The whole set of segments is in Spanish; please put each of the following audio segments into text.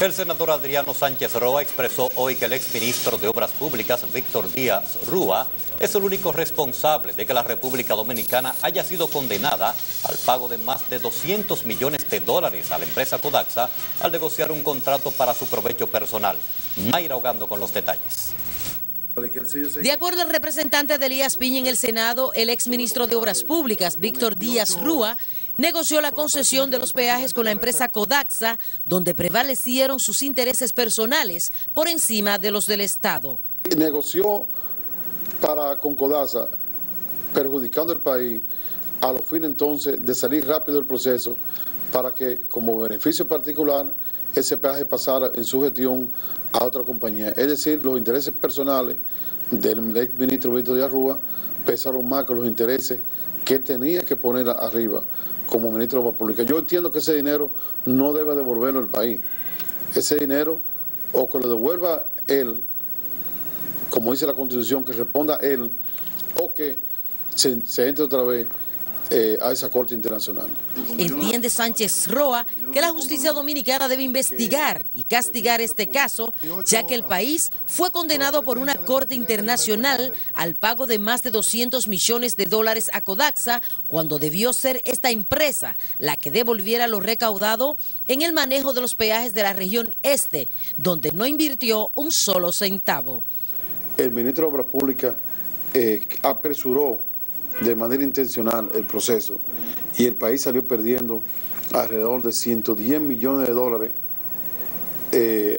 El senador Adriano Sánchez Roa expresó hoy que el exministro de Obras Públicas, Víctor Díaz Rúa, es el único responsable de que la República Dominicana haya sido condenada al pago de más de $200 millones a la empresa Codacsa al negociar un contrato para su provecho personal. Mayra Ogando con los detalles. De acuerdo al representante de Elías Piña en el Senado, el exministro de Obras Públicas, Víctor Díaz Rúa, negoció la concesión de los peajes con la empresa Codacsa, donde prevalecieron sus intereses personales por encima de los del Estado. Negoció con Codacsa, perjudicando al país, a los fines entonces de salir rápido del proceso para que, como beneficio particular, ese peaje pasara en su gestión a otra compañía. Es decir, los intereses personales del exministro Víctor Díaz Rúa pesaron más que los intereses que tenía que poner arriba como ministro de la República. Yo entiendo que ese dinero no debe devolverlo al país. Ese dinero, o que lo devuelva él, como dice la Constitución, que responda él, o que se entre otra vez a esa corte internacional. Entiende Sánchez Roa que la justicia dominicana debe investigar y castigar este caso, ya que el país fue condenado por una corte internacional al pago de más de $200 millones a Codacsa, cuando debió ser esta empresa la que devolviera lo recaudado en el manejo de los peajes de la región este, donde no invirtió un solo centavo. El ministro de Obras Públicas apresuró de manera intencional el proceso y el país salió perdiendo alrededor de $110 millones,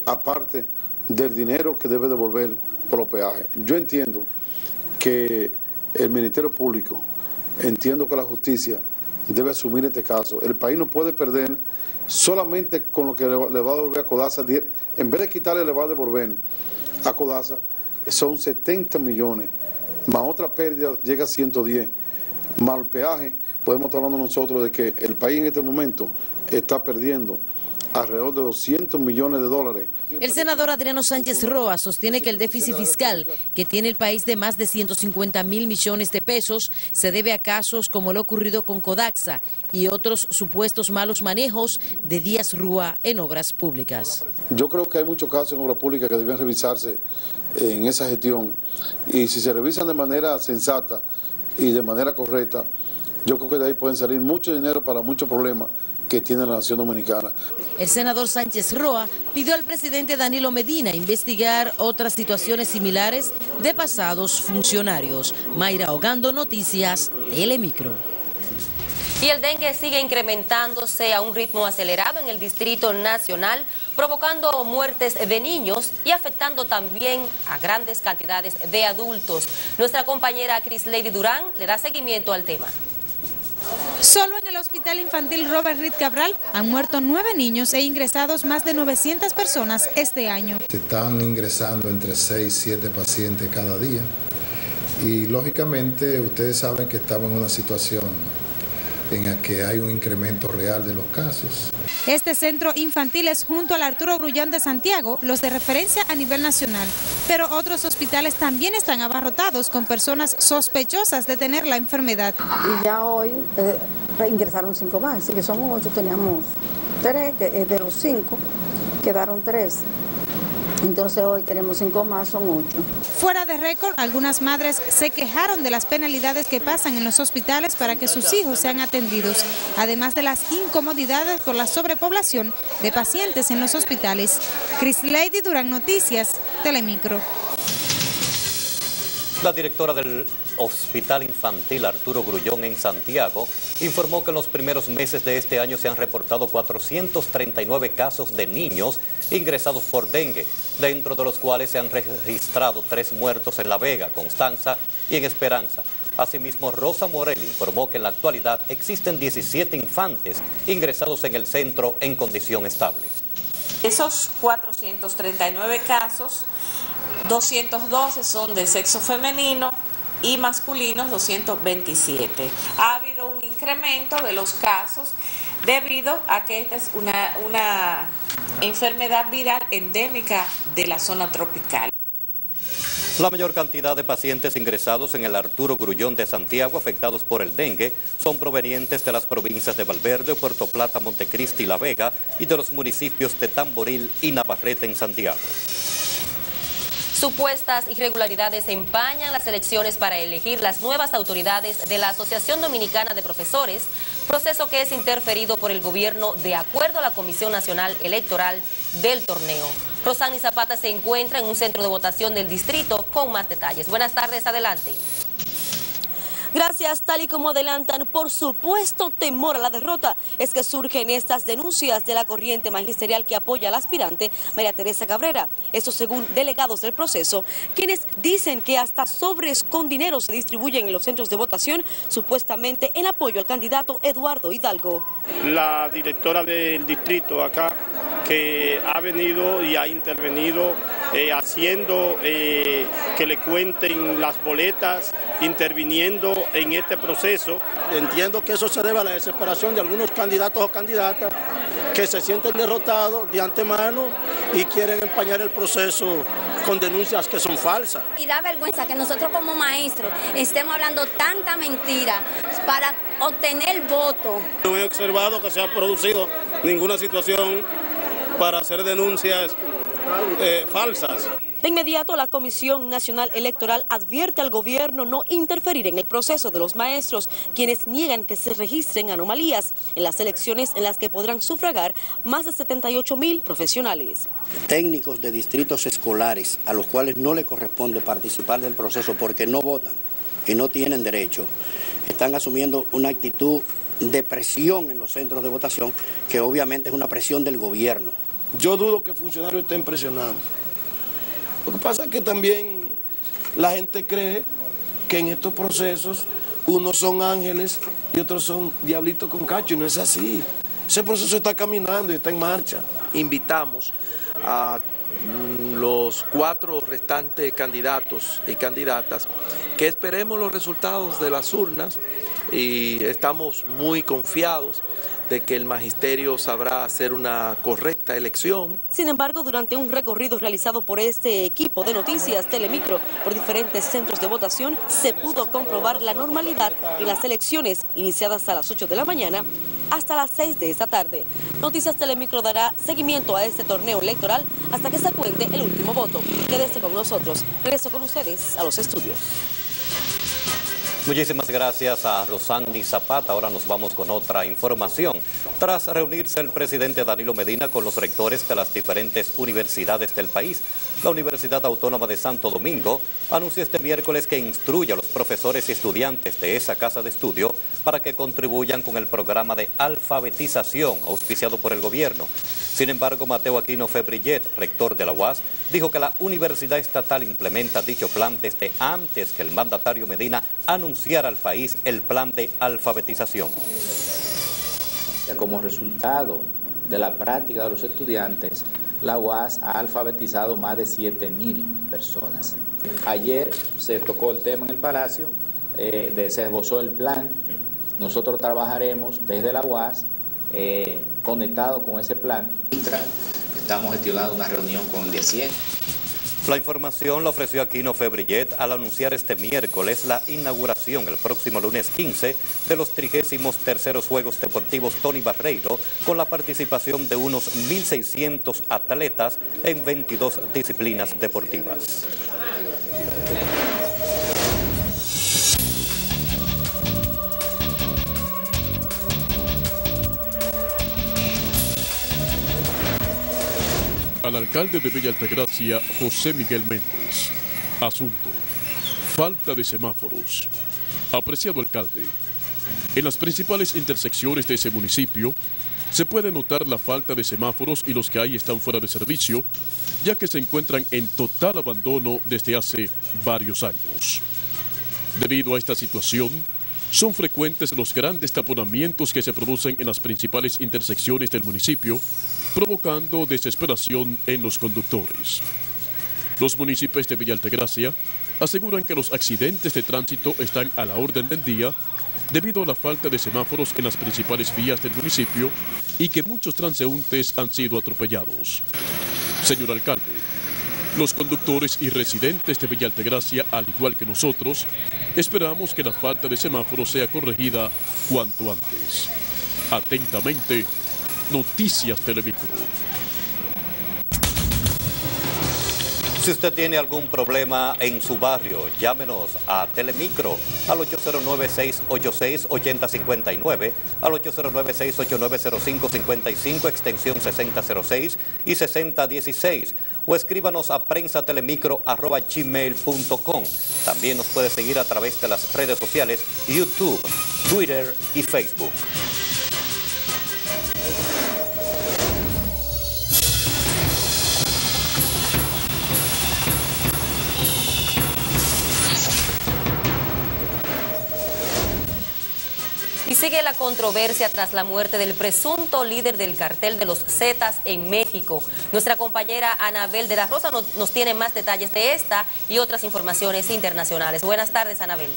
aparte del dinero que debe devolver por los peajes. Yo entiendo que el Ministerio Público, entiendo que la justicia debe asumir este caso. El país no puede perder solamente con lo que le va a devolver a Codacsa. En vez de quitarle, le va a devolver a Codacsa, son 70 millones. Más otra pérdida llega a 110, más el peaje, podemos estar hablando nosotros de que el país en este momento está perdiendo alrededor de $200 millones. El senador Adriano Sánchez Roa sostiene que el déficit fiscal que tiene el país de más de $150 mil millones se debe a casos como lo ocurrido con Codacsa y otros supuestos malos manejos de Díaz Rúa en obras públicas. Yo creo que hay muchos casos en obras públicas que deben revisarse en esa gestión, y si se revisan de manera sensata y de manera correcta, yo creo que de ahí pueden salir mucho dinero para muchos problemas que tiene la nación dominicana. El senador Sánchez Roa pidió al presidente Danilo Medina investigar otras situaciones similares de pasados funcionarios. Mayra Ogando, Noticias Telemicro. Y el dengue sigue incrementándose a un ritmo acelerado en el Distrito Nacional, provocando muertes de niños y afectando también a grandes cantidades de adultos. Nuestra compañera Chrislaidy Durán le da seguimiento al tema. Solo en el Hospital Infantil Robert Reed Cabral han muerto 9 niños e ingresados más de 900 personas este año. Se están ingresando entre 6 y 7 pacientes cada día y lógicamente ustedes saben que estamos en una situación en la que hay un incremento real de los casos. Este centro infantil es, junto al Arturo Grullán de Santiago, los de referencia a nivel nacional, pero otros hospitales también están abarrotados con personas sospechosas de tener la enfermedad. Y ya hoy reingresaron 5 más, así que somos 8, teníamos 3, de los 5 quedaron 3. Entonces hoy tenemos 5 más, son 8. Fuera de récord, algunas madres se quejaron de las penalidades que pasan en los hospitales para que sus hijos sean atendidos, además de las incomodidades por la sobrepoblación de pacientes en los hospitales. Chrislaidy Durán, Noticias Telemicro. La directora del Hospital Infantil Arturo Grullón en Santiago informó que en los primeros meses de este año se han reportado 439 casos de niños ingresados por dengue, dentro de los cuales se han registrado 3 muertos en La Vega, Constanza y en Esperanza. Asimismo, Rosa Morel informó que en la actualidad existen 17 infantes ingresados en el centro en condición estable. Esos 439 casos, 212 son de sexo femenino y masculinos 227. Ha habido un incremento de los casos debido a que esta es una enfermedad viral endémica de la zona tropical. La mayor cantidad de pacientes ingresados en el Arturo Grullán de Santiago afectados por el dengue son provenientes de las provincias de Valverde, Puerto Plata, Montecristi y La Vega y de los municipios de Tamboril y Navarrete en Santiago. Supuestas irregularidades empañan las elecciones para elegir las nuevas autoridades de la Asociación Dominicana de Profesores, proceso que es interferido por el gobierno de acuerdo a la Comisión Nacional Electoral del torneo. Rossanny Zapata se encuentra en un centro de votación del distrito con más detalles. Buenas tardes, adelante. Gracias, tal y como adelantan, por supuesto temor a la derrota, es que surgen estas denuncias de la corriente magisterial que apoya al aspirante María Teresa Cabrera. Eso según delegados del proceso, quienes dicen que hasta sobres con dinero se distribuyen en los centros de votación, supuestamente en apoyo al candidato Eduardo Hidalgo. La directora del distrito acá, que ha venido y ha intervenido haciendo que le cuenten las boletas, interviniendo en este proceso. Entiendo que eso se debe a la desesperación de algunos candidatos o candidatas que se sienten derrotados de antemano y quieren empañar el proceso con denuncias que son falsas. Y da vergüenza que nosotros como maestros estemos hablando tanta mentira para obtener voto. No he observado que se ha producido ninguna situación para hacer denuncias falsas. De inmediato, la Comisión Nacional Electoral advierte al gobierno no interferir en el proceso de los maestros, quienes niegan que se registren anomalías en las elecciones en las que podrán sufragar más de 78.000 profesionales. Técnicos de distritos escolares a los cuales no le corresponde participar del proceso porque no votan y no tienen derecho, están asumiendo una actitud de presión en los centros de votación, que obviamente es una presión del gobierno. Yo dudo que funcionarios estén presionando. Lo que pasa es que también la gente cree que en estos procesos unos son ángeles y otros son diablitos con cacho, y no es así. Ese proceso está caminando y está en marcha. Invitamos a los 4 restantes candidatos y candidatas que esperemos los resultados de las urnas, y estamos muy confiados de que el magisterio sabrá hacer una correcta elección. Sin embargo, durante un recorrido realizado por este equipo de noticias Telemicro por diferentes centros de votación, se pudo comprobar la normalidad en las elecciones iniciadas a las 8 de la mañana hasta las 6 de esta tarde. Noticias Telemicro dará seguimiento a este torneo electoral hasta que se cuente el último voto. Quédese con nosotros. Regreso con ustedes a los estudios. Muchísimas gracias a Rossanny Zapata. Ahora nos vamos con otra información. Tras reunirse el presidente Danilo Medina con los rectores de las diferentes universidades del país, la Universidad Autónoma de Santo Domingo anunció este miércoles que instruye a los profesores y estudiantes de esa casa de estudio para que contribuyan con el programa de alfabetización auspiciado por el gobierno. Sin embargo, Mateo Aquino Febrillet, rector de la UAS, dijo que la Universidad Estatal implementa dicho plan desde antes que el mandatario Medina anunció al país el plan de alfabetización. Como resultado de la práctica de los estudiantes, la UAS ha alfabetizado más de 7.000 personas. Ayer se tocó el tema en el Palacio, se esbozó el plan. Nosotros trabajaremos desde la UAS conectado con ese plan. Estamos gestionando una reunión con 10. La información la ofreció Aquino Febrillet al anunciar este miércoles la inauguración el próximo lunes 15 de los 33º Juegos Deportivos Tony Barreiro, con la participación de unos 1.600 atletas en 22 disciplinas deportivas. Al alcalde de Bella Altagracia, José Miguel Méndez. Asunto: falta de semáforos. Apreciado alcalde, en las principales intersecciones de ese municipio se puede notar la falta de semáforos y los que hay están fuera de servicio, ya que se encuentran en total abandono desde hace varios años. Debido a esta situación, son frecuentes los grandes taponamientos que se producen en las principales intersecciones del municipio, provocando desesperación en los conductores. Los municipios de Villa Altagracia aseguran que los accidentes de tránsito están a la orden del día debido a la falta de semáforos en las principales vías del municipio y que muchos transeúntes han sido atropellados. Señor alcalde, Los conductores y residentes de Villa Altagracia, al igual que nosotros, esperamos que la falta de semáforos sea corregida cuanto antes. Atentamente, Noticias Telemicro. Si usted tiene algún problema en su barrio, llámenos a Telemicro al 809-686-8059, al 809-689-0555, extensión 6006 y 6016, o escríbanos a prensatelemicro@gmail.com. También nos puede seguir a través de las redes sociales, YouTube, Twitter y Facebook. Sigue la controversia tras la muerte del presunto líder del cartel de los Zetas en México. Nuestra compañera Anabel de la Rosa nos tiene más detalles de esta y otras informaciones internacionales. Buenas tardes, Anabel.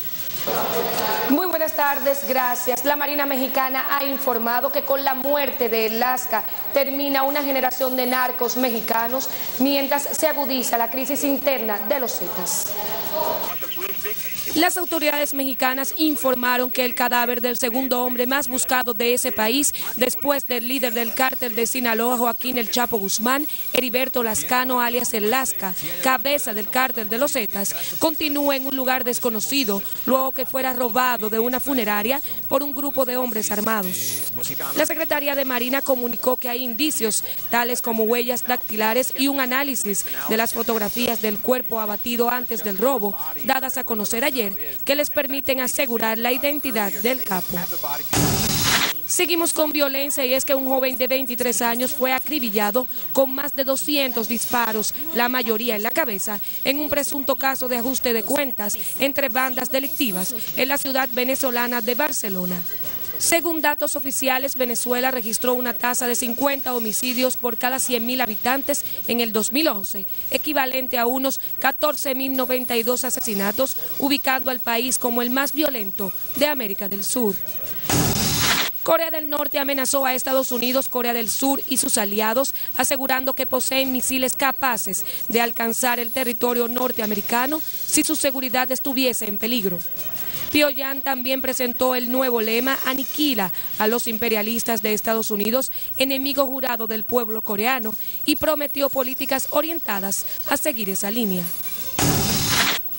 Muy buenas tardes, gracias. La Marina Mexicana ha informado que con la muerte de El Lasca termina una generación de narcos mexicanos mientras se agudiza la crisis interna de los Zetas. Las autoridades mexicanas informaron que el cadáver del segundo hombre más buscado de ese país, después del líder del cártel de Sinaloa, Joaquín El Chapo Guzmán, Heriberto Lascano, alias El Lasca, cabeza del cártel de los Zetas, continúa en un lugar desconocido, luego que fuera robado de una funeraria por un grupo de hombres armados. La Secretaría de Marina comunicó que hay indicios, tales como huellas dactilares y un análisis de las fotografías del cuerpo abatido antes del robo, dadas a conocer ayer, que les permiten asegurar la identidad del capo. Seguimos con violencia, y es que un joven de 23 años fue acribillado con más de 200 disparos, la mayoría en la cabeza, en un presunto caso de ajuste de cuentas entre bandas delictivas en la ciudad venezolana de Barcelona. Según datos oficiales, Venezuela registró una tasa de 50 homicidios por cada 100.000 habitantes en el 2011, equivalente a unos 14.092 asesinatos, ubicando al país como el más violento de América del Sur. Corea del Norte amenazó a Estados Unidos, Corea del Sur y sus aliados, asegurando que poseen misiles capaces de alcanzar el territorio norteamericano si su seguridad estuviese en peligro. Pyongyang también presentó el nuevo lema "Aniquila a los imperialistas de Estados Unidos, enemigo jurado del pueblo coreano", y prometió políticas orientadas a seguir esa línea.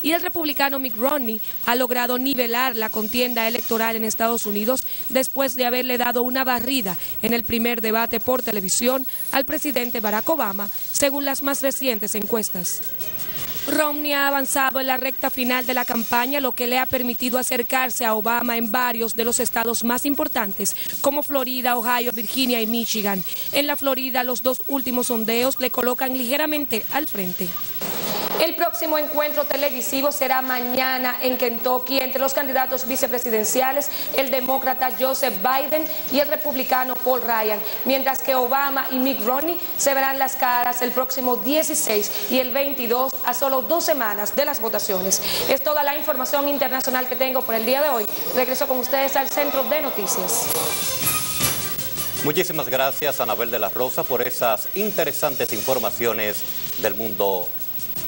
Y el republicano Mitt Romney ha logrado nivelar la contienda electoral en Estados Unidos después de haberle dado una barrida en el primer debate por televisión al presidente Barack Obama, según las más recientes encuestas. Romney ha avanzado en la recta final de la campaña, lo que le ha permitido acercarse a Obama en varios de los estados más importantes, como Florida, Ohio, Virginia y Michigan. En la Florida, los dos últimos sondeos le colocan ligeramente al frente. El próximo encuentro televisivo será mañana en Kentucky entre los candidatos vicepresidenciales, el demócrata Joseph Biden y el republicano Paul Ryan, mientras que Obama y Mitt Romney se verán las caras el próximo 16 y el 22, a solo 2 semanas de las votaciones. Es toda la información internacional que tengo por el día de hoy. Regreso con ustedes al Centro de Noticias. Muchísimas gracias, Anabel de la Rosa, por esas interesantes informaciones del mundo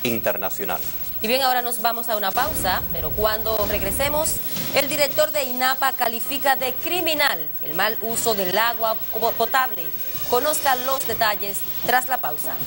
internacional. Y bien, ahora nos vamos a una pausa, pero cuando regresemos, el director de INAPA califica de criminal el mal uso del agua potable. Conozca los detalles tras la pausa.